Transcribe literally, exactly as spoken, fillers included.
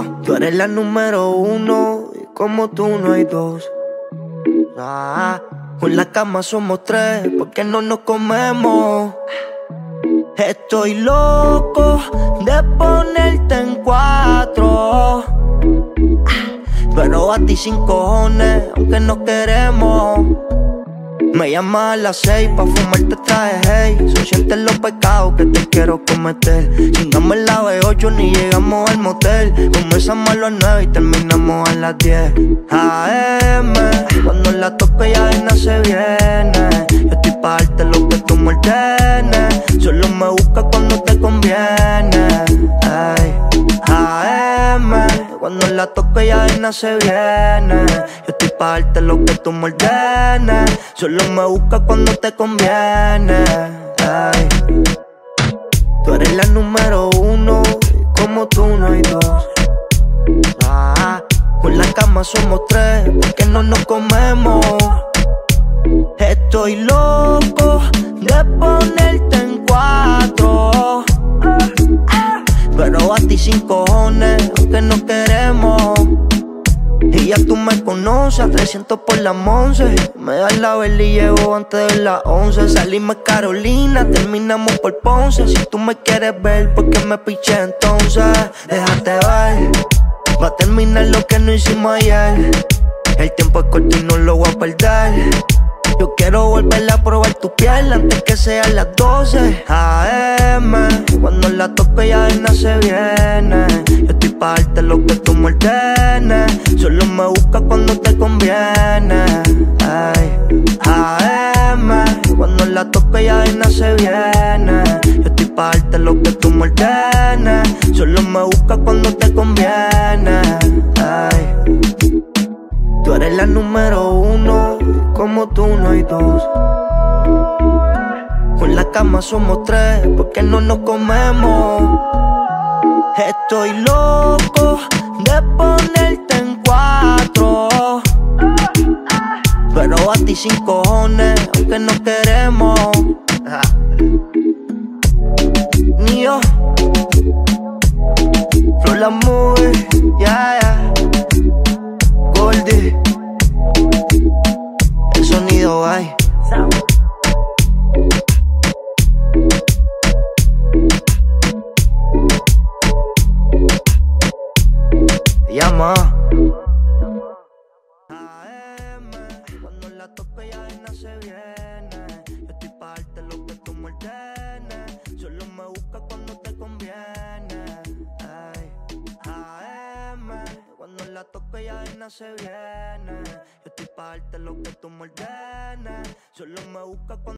mío. Tú eres la número uno y como tú no hay dos. Ah, en la cama somos tres, porque no nos comemos. Estoy loco de ponerte en cuatro, pero a ti sin cojones, aunque no queremos. Me llamas a las seis pa' fumarte traje, hey. Son sientes los pecados que te quiero cometer. Chingamos el ave ocho, ni llegamos al motel. Comenzamos a las nueve y terminamos a las diez. A M, cuando la toque ya de se viene. Yo estoy pa' darte lo que tú me ordenes. Solo me busca cuando te conviene, hey. A M, cuando la toque ya de se viene. Yo estoy pa' darte lo que tú me ordenes. Solo me busca cuando te conviene, ay. Tú eres la número uno, como tú no hay dos. Ah, con la cama somos tres, porque no nos comemos. Estoy loco de ponerte en cuatro, pero a ti sin cojones, aunque no queremos. Y ya tú me conoces, a trescientos por la Montse. Me das la vela y llevo antes de las once. Salimos a Carolina, terminamos por Ponce. Si tú me quieres ver, ¿por qué me piché entonces? Déjate ver, va a terminar lo que no hicimos ayer. El tiempo es corto y no lo voy a perder. Yo quiero volver a probar tu piel antes que sean las doce. A M, cuando la toque ya de nada se viene. Yo estoy pa' darte lo que tú me ordenes. Solo me busca cuando te conviene, ay. A M, cuando la toque ya de nada se viene. Yo estoy pa' darte lo que tú me ordenes. Solo me busca cuando te conviene, ay. Tú eres la número uno, como tú no hay dos. Con la cama somos tres, porque no nos comemos. Estoy loco de ponerte en cuatro, pero a ti sin cojones, aunque no queremos. Ni yo, Flor la mueve, yeah, yeah. El sonido hay. Llama. A M, cuando la toque ya de nada se viene. Yo estoy pa' darte lo que tú me ordenes. Solo me busca cuando te conviene. Cuando la toque ya de nada se viene. Yo estoy pa' darte lo que tú me ordenes. Solo me busca cuando